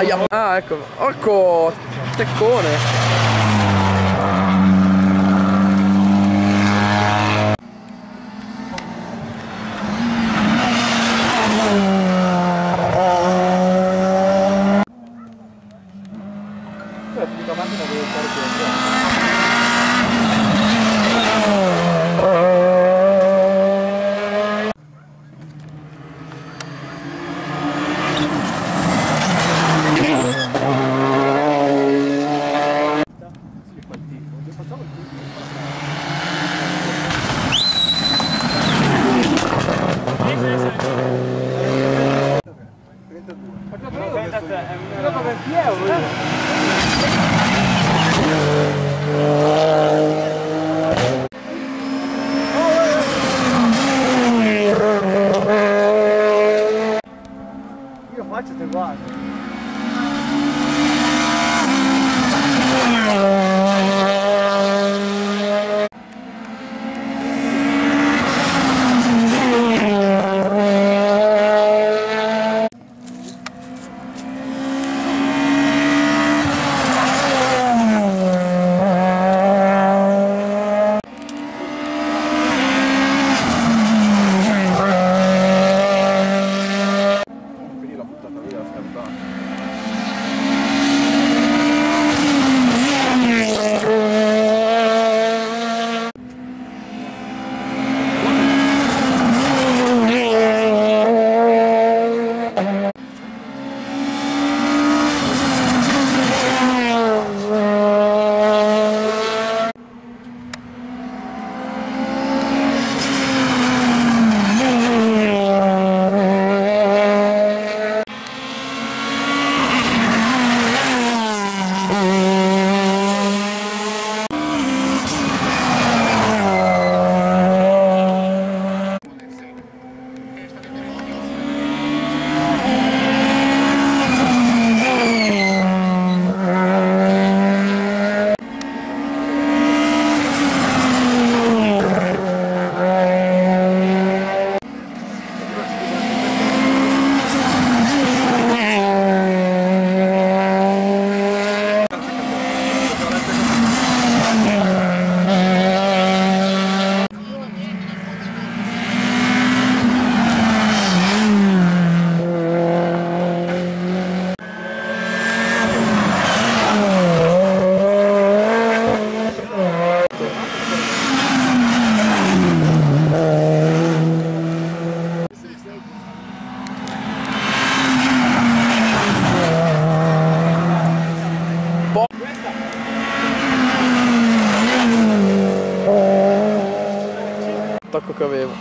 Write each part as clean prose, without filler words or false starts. Aia. Ah, ecco. Orco teccone. Tocco che avevo.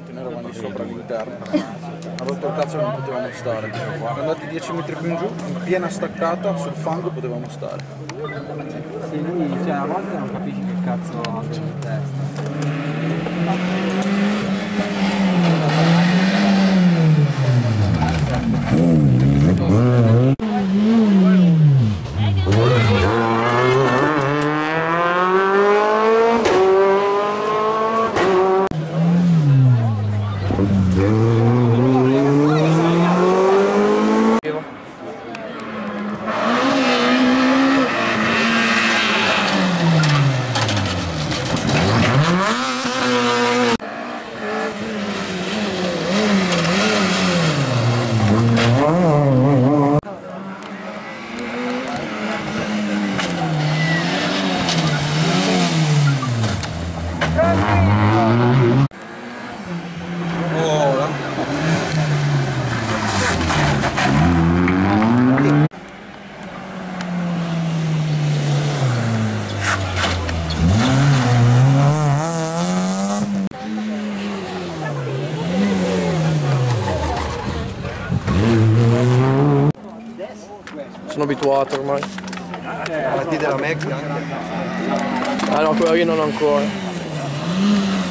davanti, noi eravamo di sopra all'interno. Ha rotto il cazzo, non potevamo stare. Andati 10 metri più in giù, in piena staccata, sul fango potevamo stare. Sì, lui, cioè, a volte non capisci che cazzo ha in testa. Sono abituato ormai. La partita della Mac? Ah no, quella lì non ancora.